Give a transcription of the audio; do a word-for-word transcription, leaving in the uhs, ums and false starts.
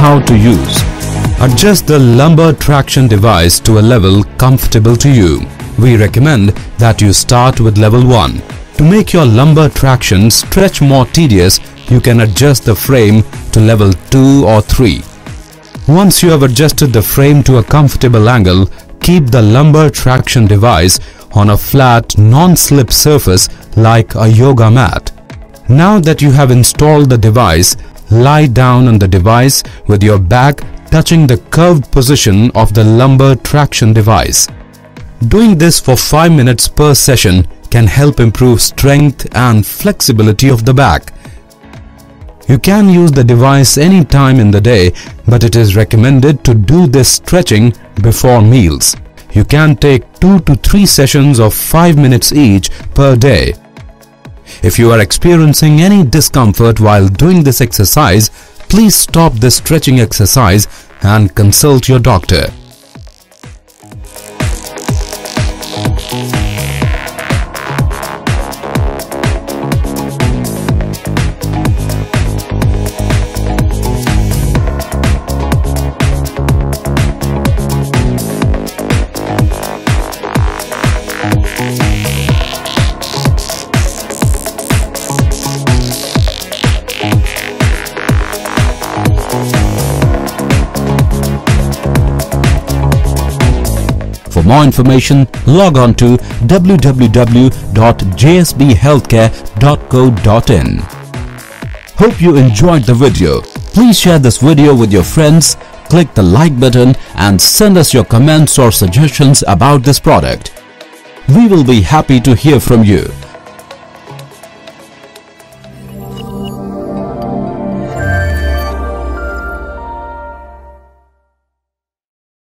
how to use. Adjust the lumbar traction device to a level comfortable to you. We recommend that you start with level one. To make your lumbar traction stretch more tedious, you can adjust the frame to level two or three. Once you have adjusted the frame to a comfortable angle, keep the lumbar traction device on a flat, non-slip surface like a yoga mat. Now that you have installed the device, lie down on the device with your back touching the curved position of the lumbar traction device. Doing this for five minutes per session can help improve strength and flexibility of the back. You can use the device any time in the day, but it is recommended to do this stretching before meals. You can take two to three sessions of five minutes each per day. If you are experiencing any discomfort while doing this exercise, please stop this stretching exercise and consult your doctor. For more information, log on to w w w dot j s b healthcare dot co dot in. Hope you enjoyed the video. Please share this video with your friends, click the like button and send us your comments or suggestions about this product. We will be happy to hear from you.